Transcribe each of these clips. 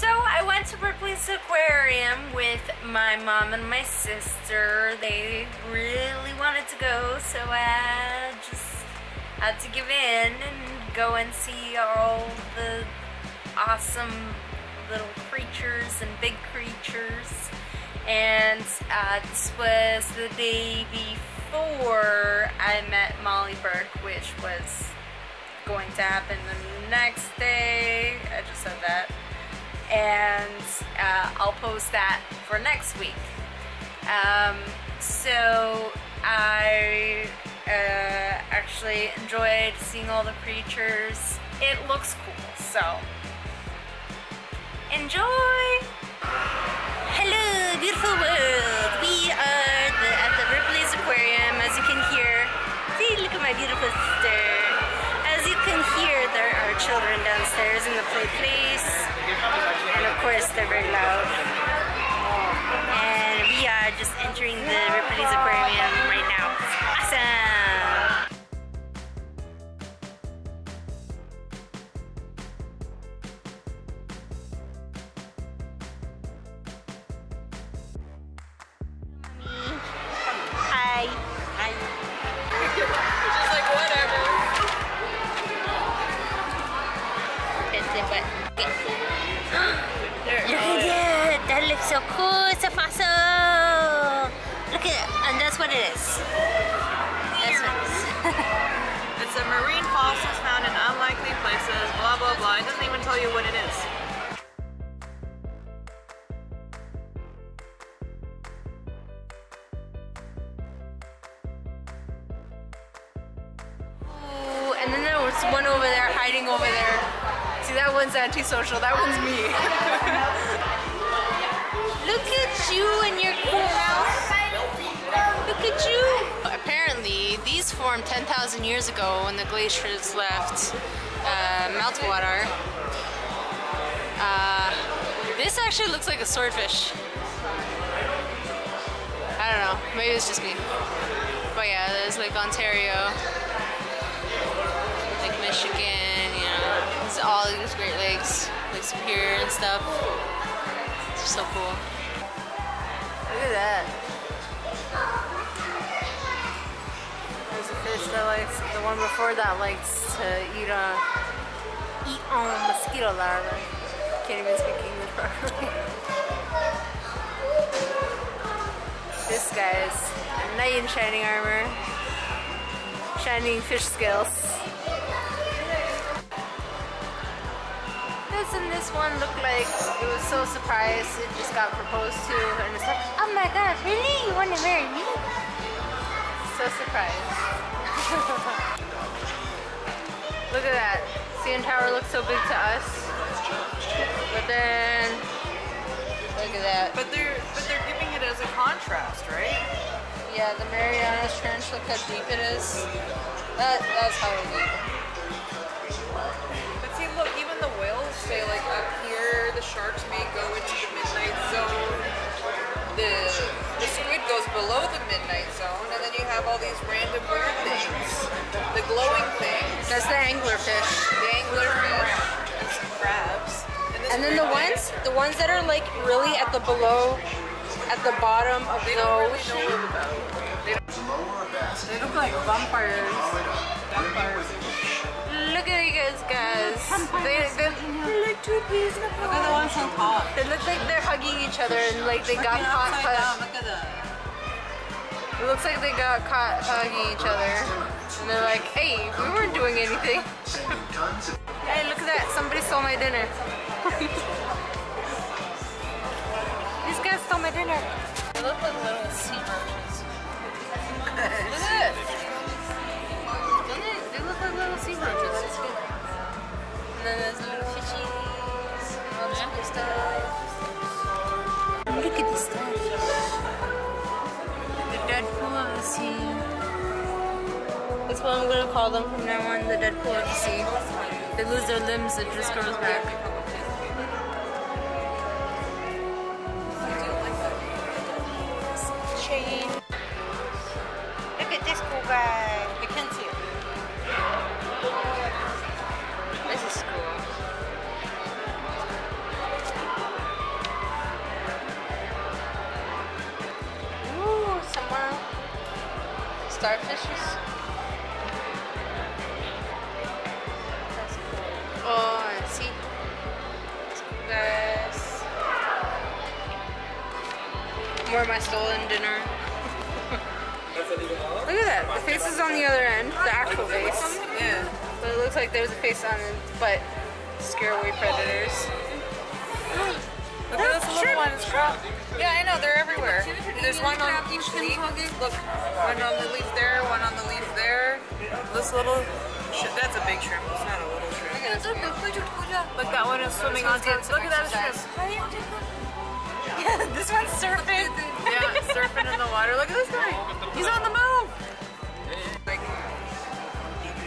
So I went to Ripley's Aquarium with my mom and my sister. They really wanted to go, so I just had to give in and go and see all the awesome little creatures and big creatures. And this was the day before I met Molly Burke, which was going to happen the next day. I just said that. And I'll post that for next week. So I actually enjoyed seeing all the creatures. It looks cool, so enjoy! Hello, beautiful world! We are at the Ripley's Aquarium. As you can hear, see, look at my beautiful sister. As you can hear, there are children downstairs in the play place. And of course, they're very loud. And we are just entering the Ripley's Aquarium right now. Awesome! Hi. Hi. It's just like whatever. Press the button. Yeah, that looks so cool. It's a fossil. Look at it, and that's what it is. That's what it is. It's a marine fossil found in unlikely places. Blah blah blah. It doesn't even tell you what it is. Ooh, and then there was one over there hiding over there. See, that one's antisocial. That one's me. Look at you and your coral. Look at you. Apparently, these formed 10,000 years ago when the glaciers left meltwater. This actually looks like a swordfish. I don't know. Maybe it's just me. But yeah, there's Lake Ontario, Lake Michigan. You know, it's all these Great Lakes, Lake Superior and stuff. It's so cool. Look at that. There's a fish that likes, the one before that likes to eat on mosquito larvae. Can't even speak English properly. This guy is a knight in shining armor. Shining fish scales. Doesn't this one look like it was so surprised it just got proposed to, and it's like, oh my god, really? You want to marry me? So surprised. Look at that. CN tower looks so big to us. But then look at that. But they're giving it as a contrast, right? Yeah, the Mariana trench, look how deep it is. That's how we need it. Say like up here the sharks may go into the midnight zone, the squid goes below the midnight zone, and then you have all these random weird things, the glowing things. That's the anglerfish. The anglerfish and some crabs. And then the ones that are like really at the below, at the bottom of the ocean. They look like vampires. Look at you guys. They're like two bees in a row. Look at the ones on top. They look like they're hugging each other and like they got caught. Look at that. It looks like they got caught hugging each other. And they're like, hey, we weren't doing anything. Hey, look at that. Somebody stole my dinner. These guys stole my dinner. They look like little sea birds. Look at it. Little sea roaches. And then there's little fishies and all this good stuff. Look at this stuff. The Deadpool of the sea. That's what I'm gonna call them from now on, the Deadpool of the sea. They lose their limbs, it just grows back. Shane. Look at this cool guy. I can't see it. This is cool. starfishes. That's cool. Oh, and see. This. More of my stolen dinner. Look at that. The face is on the other end. The actual face. Yeah. But it looks like there's a face on it, but scare away predators. Look at this little one. It's crab. Yeah, I know. They're everywhere. There's one on each leaf. Look. One on the leaf there. One on the leaf there. This little... That's a big shrimp. It's not a little shrimp. Look, that one is swimming on top. Look at that shrimp. Yeah, this one's surfing. Yeah, it's surfing in the water. Look at this guy. He's on the move. Like,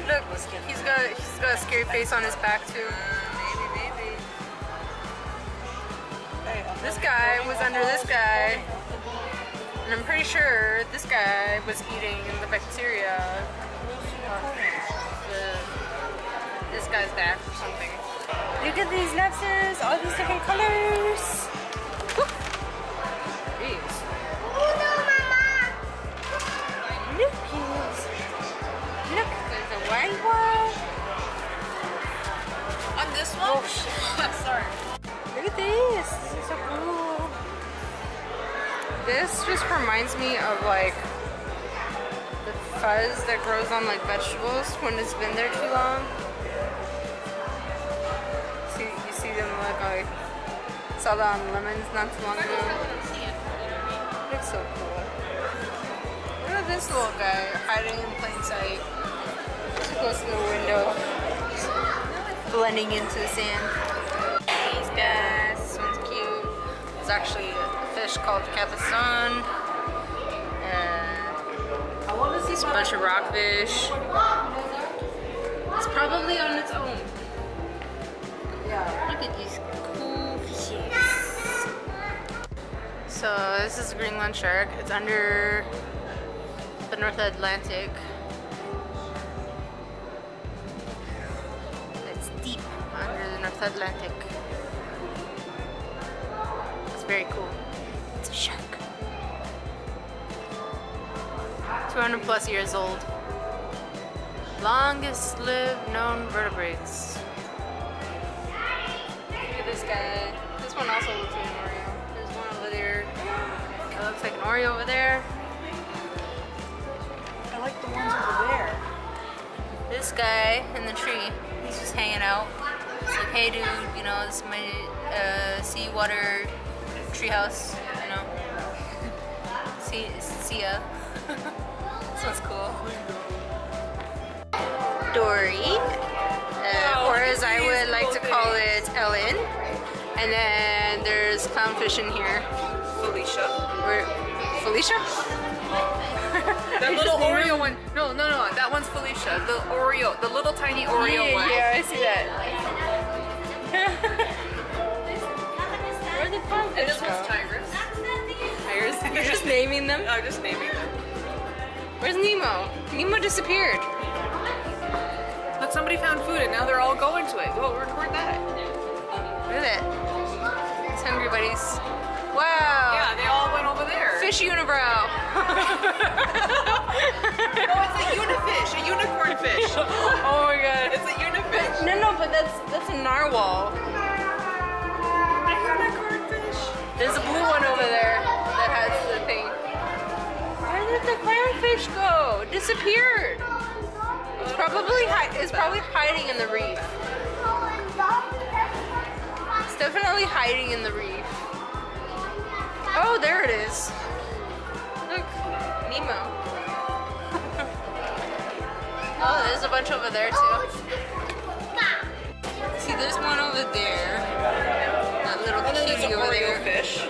look, he's got a scary face on his back too. This guy was under this guy, and I'm pretty sure this guy was eating the bacteria. This guy's back or something. Look at these lobsters, all these different colors. Jeez. Oh no, Mama! Look, guys. Look, there's a white one. On this one? Oh shit! I'm sorry. Look at this! This is so cool! This just reminds me of like the fuzz that grows on like vegetables when it's been there too long. See, you see them like I saw that on lemons not too long ago. Looks so cool. Look at this little guy hiding in plain sight. Too close to the window. Just blending into the sand. Guys, this one's cute. It's actually a fish called capelson. And it's a bunch of rockfish. It's probably on its own. Yeah. Look at these cool fishes. So this is a Greenland shark. It's under the North Atlantic. It's deep under the North Atlantic. Very cool. It's a shark. 200 plus years old. Longest lived known vertebrates. Look at this guy. This one also looks like an Oreo. There's one over there. It looks like an Oreo over there. I like the ones over there. This guy in the tree, he's just hanging out. He's like, hey dude, you know, this is my seawater treehouse, you know. See ya. This one's cool. Dory, or as I would like to call it, Ellen. And then there's clownfish in here. Felicia. Felicia? That little Oreo one. No, that one's Felicia. The Oreo, the little tiny Oreo one. Yeah, I see that. It just wants tigers. Tigers? You're just naming them? I'm just naming them. Where's Nemo? Nemo disappeared. Look, somebody found food and now they're all going to it. Whoa, record that. Look at it. It's hungry buddies. Wow. Yeah, they all went over there. Fish unibrow. No, it's a unifish, a unicorn fish. Oh my god. It's a unifish. No, but that's a narwhal. There's a blue one over there that has the thing. Where did the firefish go? Disappeared. It's probably hiding in the reef. It's definitely hiding in the reef. Oh, there it is. Look, Nemo. Oh, there's a bunch over there too. See, there's one over there. Little and then there's an Oreo fish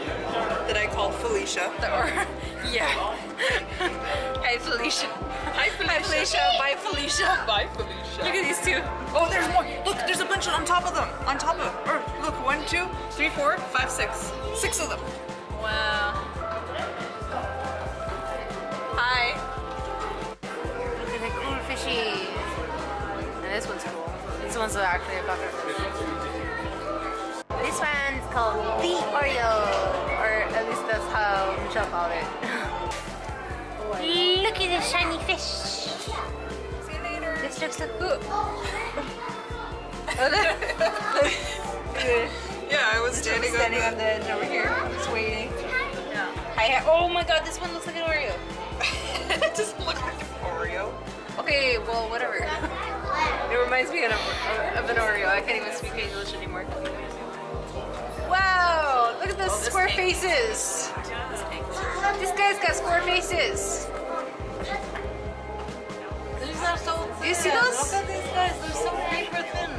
that I call Felicia. Yeah. Hey Felicia. Hi Felicia. Hi Felicia. Bye Felicia. Bye Felicia. Look at these two. Oh, there's more. Look, there's a bunch on top of them. On top of. Or look, 1, 2, 3, 4, 5, 6. 6 of them. Wow. Hi. Look at the cool fishies. And this one's cool. This one's actually a butterfish. This one's called the Oreo, or at least that's how Michelle called it. Look at see the shiny fish. See you later. This looks like... Yeah, I was standing on the edge over here, just waiting. Yeah. Oh my god, this one looks like an Oreo. It doesn't look like an Oreo. Okay, well, whatever. It reminds me of an Oreo. I can't even speak English anymore. Wow, look at the square faces. This guy's got square faces. These are so thin. You see those? Look at these guys, they're so paper thin.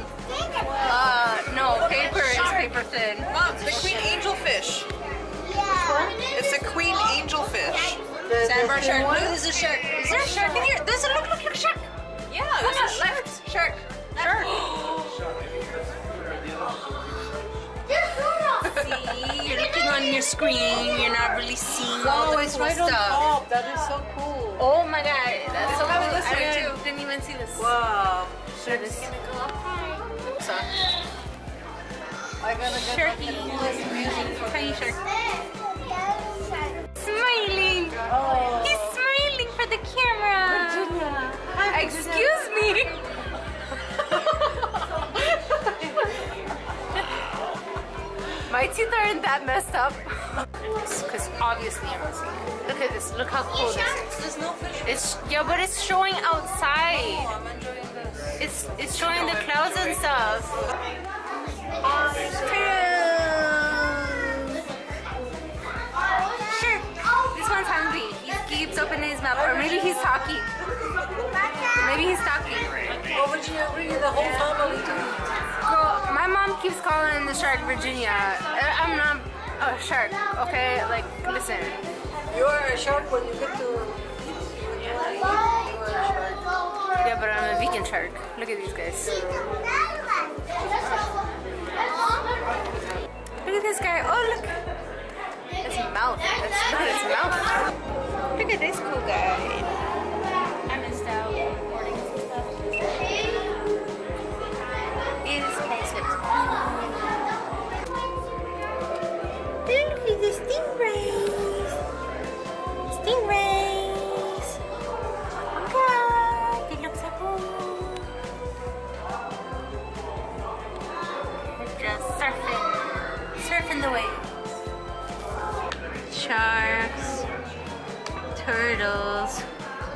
No, paper is paper thin. Mom, the queen angelfish. It's a queen angelfish. Sandbar shark. Look, there's a shark. Is there a shark in here? Does it look like a shark? Yeah, there's a shark. Shark. Shark. See, you're looking on your screen. You're not really seeing all the cool stuff. Oh, that is so cool. Oh my god, that's so cool. I didn't even see this. Wow. Shark is gonna go up high. Sharky. Tiny shark. Smiling. Oh. He's smiling for the camera. Virginia. Hi, Virginia. Excuse me. My teeth aren't that messed up. Because obviously I'm missing it. Look at this. Look how cool this is. There's no fish. Yeah, but it's showing outside. No, I'm enjoying this. It's showing the clouds and stuff. Sure. This one's hungry. He keeps opening his mouth, or maybe he's talking. Maybe he's talking. Oh, Virginia, the whole family too. Well, my mom keeps calling the shark Virginia. I'm not a shark, okay? Like, listen. You are a shark when you get to. Yeah, but I'm a vegan shark. Look at these guys. Look at this guy. Oh, look. That's his mouth. That's not his mouth. Look at this cool guy. I missed out recording some stuff. This place looks cool. Look at the stingrays. Stingrays. Oh my god. They look so cool. Surfing the waves. Sharks, turtles,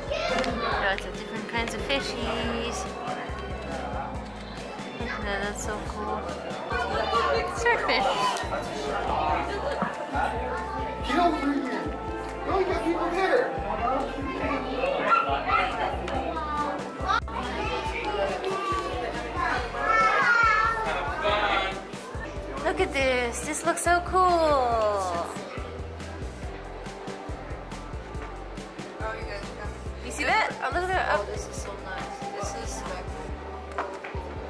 lots of different kinds of fishies. That's so cool. Surfing. Look at this. This looks so cool. Oh, you guys got it. You see that? Oh, look at that. Oh, this is so nice. This is like...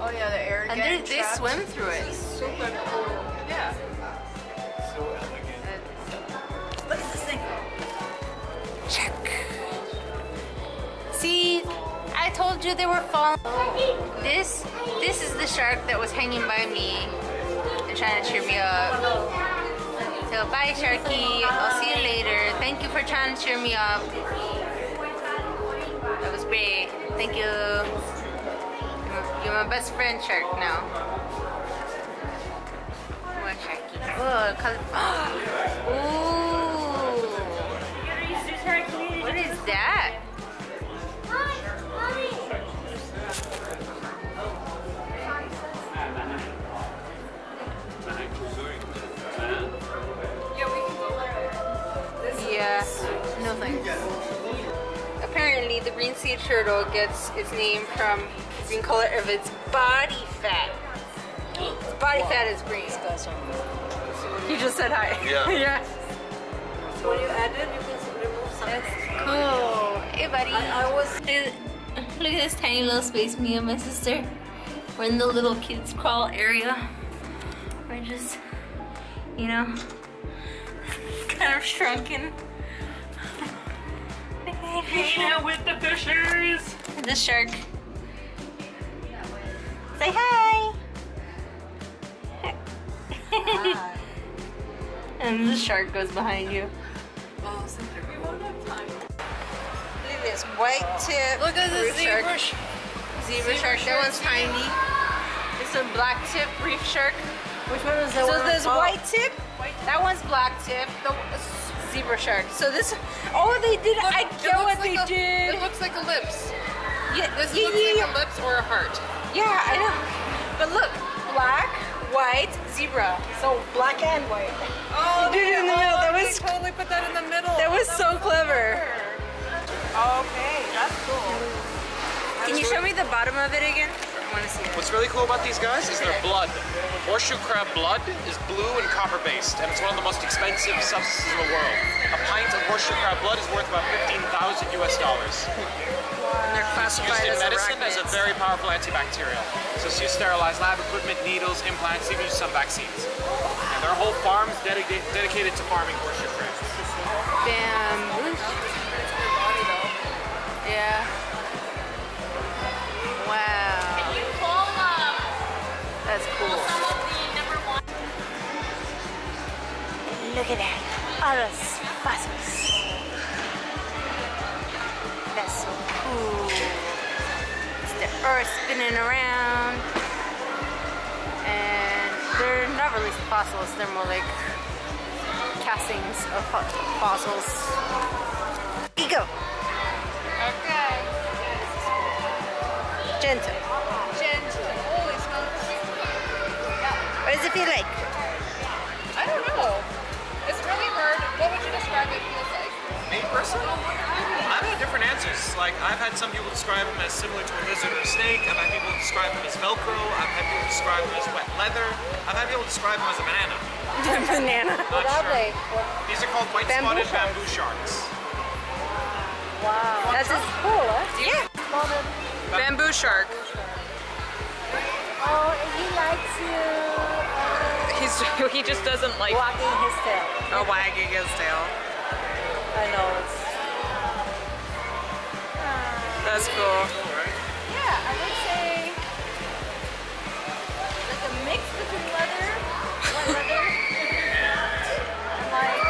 Oh yeah, the air. And they swim through it. This is super cool. Yeah. So elegant. Look at this thing. Check. See, I told you they were falling. This is the shark that was hanging by me. Trying to cheer me up. So bye, Sharky. I'll see you later. Thank you for trying to cheer me up. That was great. Thank you. You're my best friend, Shark. Now. More Sharky. Oh, color. Ooh. What is that? No thanks. Apparently, the green sea turtle gets its name from the green color of its body fat. Its body fat is green. You just said hi. Yeah. Yeah. So when you add it, you can remove something. That's cool. Hey, buddy. Look at this tiny little space, me and my sister. We're in the little kids' crawl area. We're just, you know, kind of shrunken. Felicia with the fishers! The shark. Say hi! Hi. And the shark goes behind you. Oh, so we won't have time. is white tip. Look at this zebra shark. Zebra shark, that one's tiny. This is black tip reef shark. Which one is that one? So there's white tip. That one's black tip. The zebra shark. So this, oh, they did. Look, I get what like they did. It looks like a lips. Yeah, this looks like a lips or a heart. Yeah, I know. But look, black, white, zebra. So black and white. Oh, you did it in the middle. That was totally put that in the middle. That was so clever. Okay, that's cool. Can you show me the bottom of it again? I want to see it. What's really cool about these guys is their blood. Horseshoe crab blood is blue and copper based, and it's one of the most expensive substances in the world. A pint of horseshoe crab blood is worth about $15,000 US. And they're classified used in medicine as a very powerful antibacterial. So it's used to sterilize lab equipment, needles, implants, even some vaccines. And their whole farm is dedicated to farming horseshoe crabs. Damn. Yeah. Wow. Can you pull them? That's cool. Some of the number one. Look at that. All those fossils. That's so cool. It's the earth spinning around. And they're not really fossils, they're more like castings of fossils. Here you go. Okay. Gentle. Gentle. Holy smokes. Yeah. What does it feel like? I don't know. It's really hard. What would you describe it feels like? Me personally? I've had different answers. Like, I've had some people describe them as similar to a lizard or a snake. I've had people describe them as Velcro. I've had people describe them as wet leather. I've had people describe them as a banana. Banana. Not sure. These are called white spotted bamboo sharks. Wow. That's as cool, huh? Yeah. Bamboo shark. Oh, and he likes you. He just doesn't like wagging his tail. Oh, wagging his tail. I know. It's that's cool. Yeah, I would say like a mix between leather, wet leather, and like.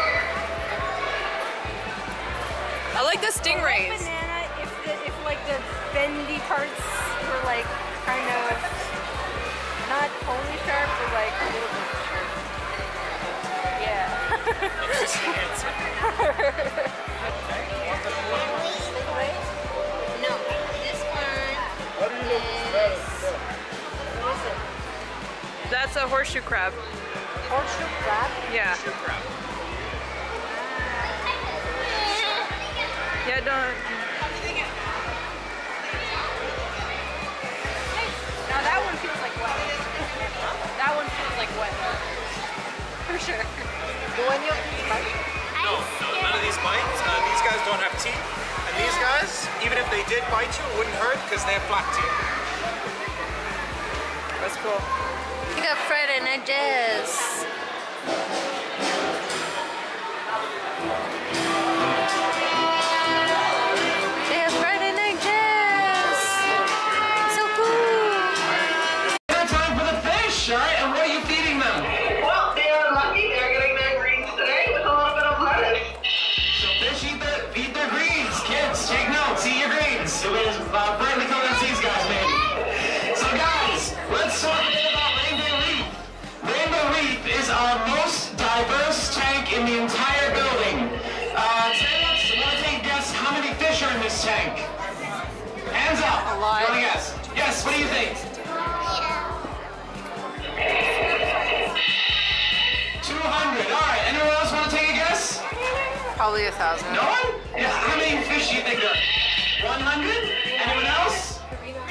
I like the stingrays. Like banana, if like the bendy parts were like kind of not totally sharp, but like a little bit sharp. Yeah. That's a horseshoe crab. Horseshoe crab? Yeah. Horseshoe crab. Yeah, don't. Now that one feels like wet. That one feels like wet. For sure. The one you bite? No, none of these bite. These guys don't have teeth. And these guys, even if they did bite you, it wouldn't hurt because they have black teeth. That's cool. I got Fred and I just. They have Fred and I just. So cool. Now time for the fish, all right? And what are you feeding them? Well, they are lucky. They're getting their greens today with a little bit of lettuce. So fish eat their greens. Kids, take notes. Eat your greens. So there's Fred and the comments these guys made. So guys, let's talk about Rainbow Reef. Rainbow Reef is our most diverse tank in the entire building. Does anyone take a guess how many fish are in this tank? Hands up. You want to guess? Yes, what do you think? 200. All right, anyone else want to take a guess? Probably 1,000. No one? Yeah, how many fish do you think there are? 100? Anyone else? 1% 300?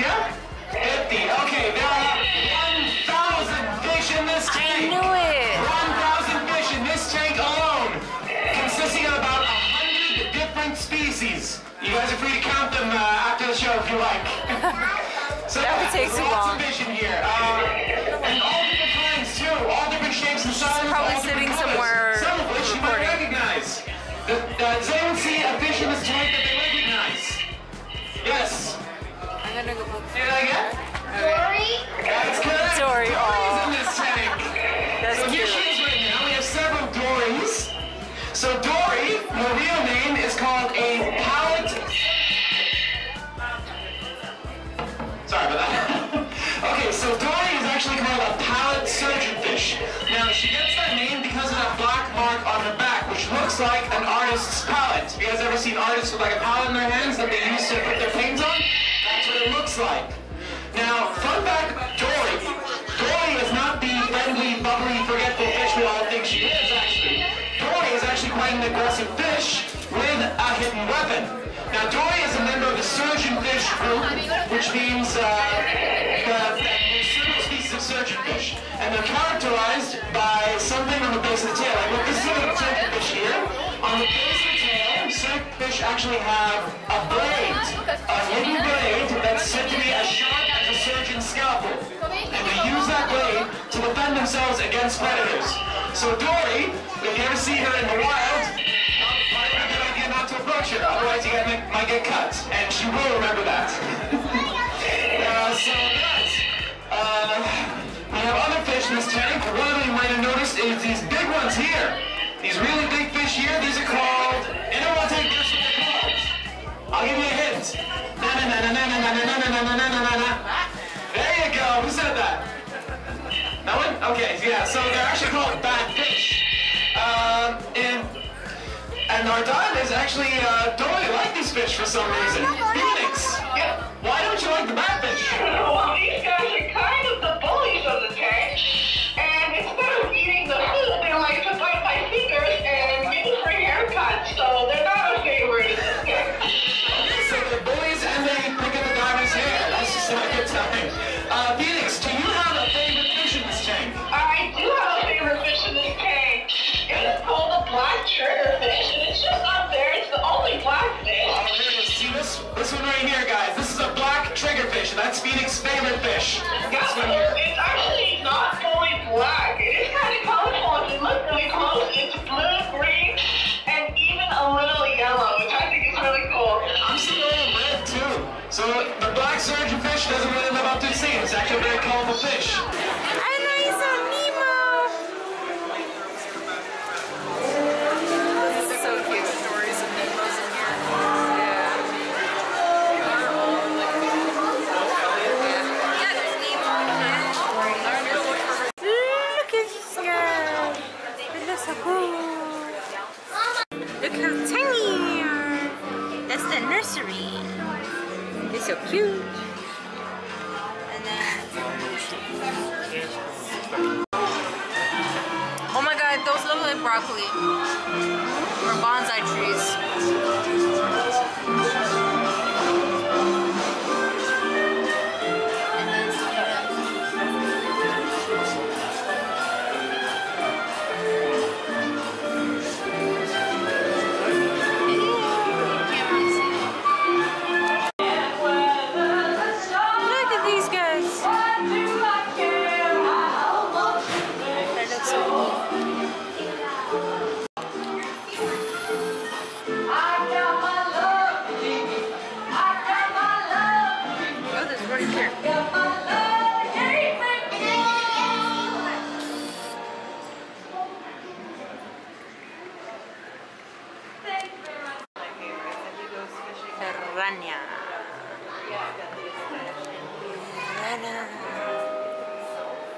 Yeah? 50. Okay, there are 1,000 fish in this tank. I knew it. 1,000 fish in this tank alone, consisting of about 100 different species. You guys are free to count them after the show if you like. So that would take too long. Lots of fish in here. And all different kinds too. All different shapes and sizes. Probably sitting somewhere. Some of which you might recognize. Does anyone see a fish in this tank that they recognize? Yes. I'm gonna go look. Did I get? Dory. That's correct. Dory. Dory's in this tank. That's so cute. Right now we have several Dories. So Dory, her real name Now, she gets that name because of that black mark on her back, which looks like an artist's palette. Have you guys ever seen artists with like a palette in their hands that they use to put their paint on? That's what it looks like. Now, fun fact about Dory. Dory is not the friendly, bubbly, forgetful fish we all think she is, actually. Dory is actually quite an aggressive fish with a hidden weapon. Now, Dory is a member of the Surgeonfish group, which means Surgeonfish, and they're characterized by something on the base of the tail. Like, look, this is a little turkey fish here. On the base of the tail, certain fish actually have a blade, a hidden blade that's said to be as sharp as a surgeon's scalpel, and they use that blade to defend themselves against predators. So Dory, if you ever see her in the wild, might be a good idea not to approach her, otherwise you might get cut, and she will remember that. We have other fish in this tank. One of them you might have noticed is these big ones here. These really big fish here, these are called... Anyone want to take this one? I'll give you a hint. Na-na-na-na-na-na-na-na-na-na-na-na-na-na. There you go. Who said that? No one? Okay, yeah. So they're actually called bad fish. And our dive is actually don't really like these fish for some reason. Phoenix. Yeah. Why don't you like the bad fish? Well, these guys are kind of the bullies of the tank, and instead of eating the food, they like to bite my fingers and give me free haircuts, so they're not a favorite. Okay, so they're bullies and they pick up the diver's hair. That's just not a good time. Phoenix, do you have a favorite fish in this tank? I do have a favorite fish in this tank. It's called a black trigger fish, and it's just up there. It's the only black fish. This one right here, guys. This is a black trigger fish. That's Phoenix's favorite fish. Yes, it's actually not fully black. It is kind of colorful. If you look really close, it's blue, green, and even a little yellow, which I think is really cool. I'm seeing a little red too. So the black surgeonfish doesn't really live up to its name. It's actually a very colorful fish. I know you saw Nemo. This is so cute. Stories of Nemo's in here. Nursery. They're so cute. And then... Oh my god, those look like broccoli. Or bonsai trees.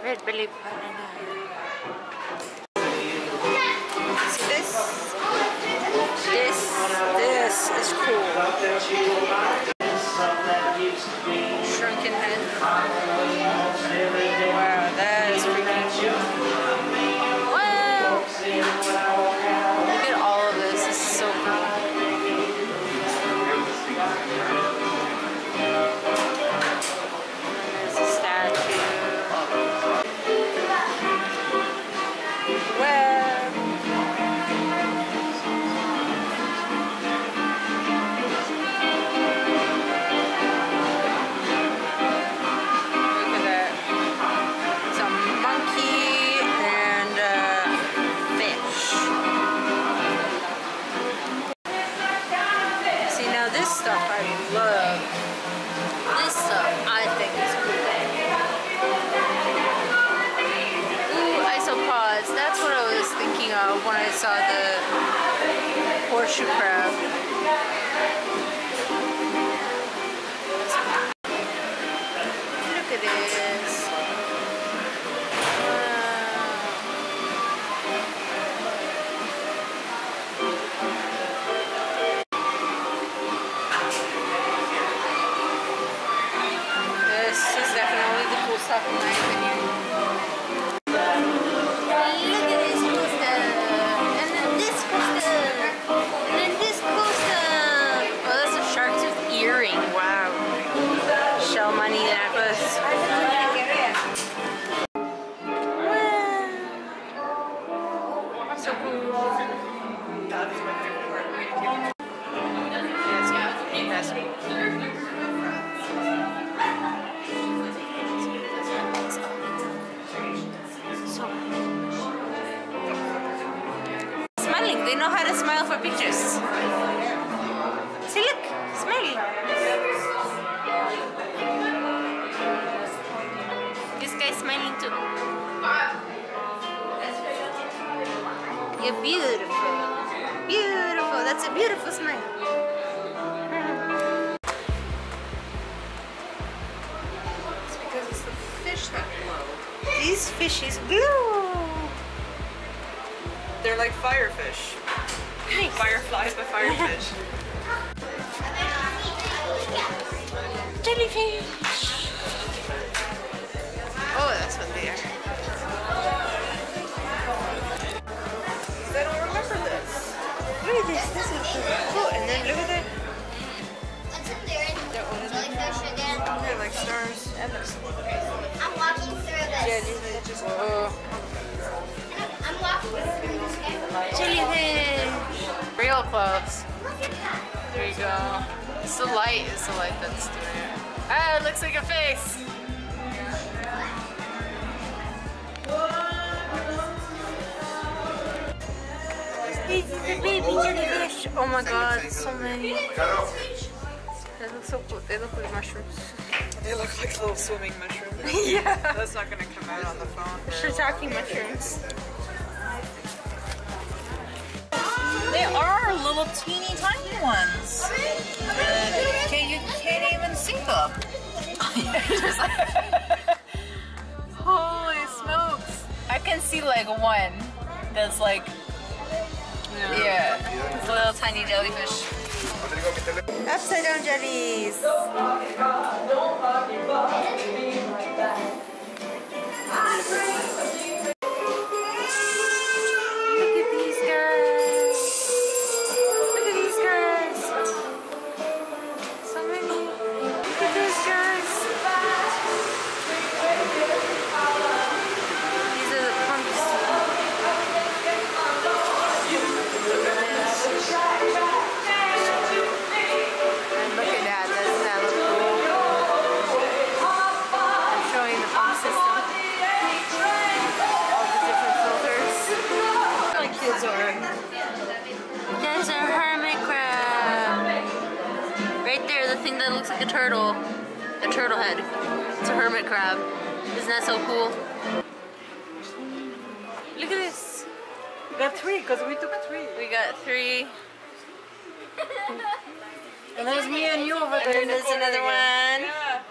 Red-bellied banana. This is cool. Shrunken head. Wow, that is freaking cool. Wow! Look at all of this. This is so cool. There's a statue. When I saw the horseshoe crab. Look at this. Wow. So who rolls it? That is my favorite part. Yes, yes. Smiling. They know how to smile for pictures. See, look, smiling. This guy's smiling too. You're beautiful. Beautiful. That's a beautiful smile. These fishes glow. They're like firefish. Nice. Fireflies but firefish. Jellyfish. Oh, that's what they are. They don't remember this. Look at this. This is cool. And then look at that. What's in there? Jellyfish again. They're like stars. And I'm walking through this. Jellyfish. I'm walking through this. Jellyfish. Real close. Look at that. There you go. It's the light. It's the light that's doing it. Ah, it looks like a face. This is the baby jellyfish. Oh my god, so many. They look so cool. They look like mushrooms. They look like little swimming mushrooms. Yeah. That's not gonna come out on the phone. Shiitake mushrooms. They are little teeny tiny ones. You can't even see them. Holy smokes! I can see like one that's like, yeah, it's a little tiny jellyfish. Upside down jellies. Look at these guys. Look at these guys. So many. Look at these guys. These are the punks. Look at this. That's a hermit crab. Right there, the thing that looks like a turtle head. It's a hermit crab. Isn't that so cool? Look at this. We got three because we took three. We got three. And there's me and you over there. And there's another one. Yeah.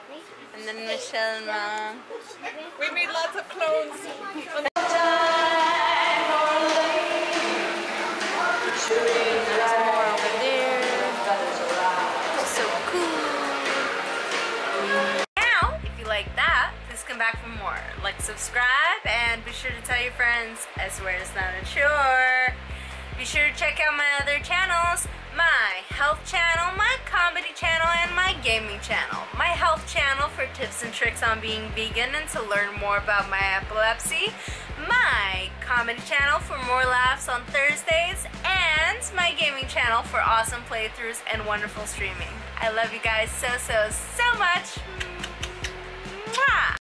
And then Michelle and Mom. We made lots of clones. Like, subscribe, and be sure to tell your friends. I swear it's not a chore. Be sure to check out my other channels, my health channel, my comedy channel, and my gaming channel. My health channel for tips and tricks on being vegan and to learn more about my epilepsy. My comedy channel for more laughs on Thursdays, and my gaming channel for awesome playthroughs and wonderful streaming. I love you guys so, so, so much.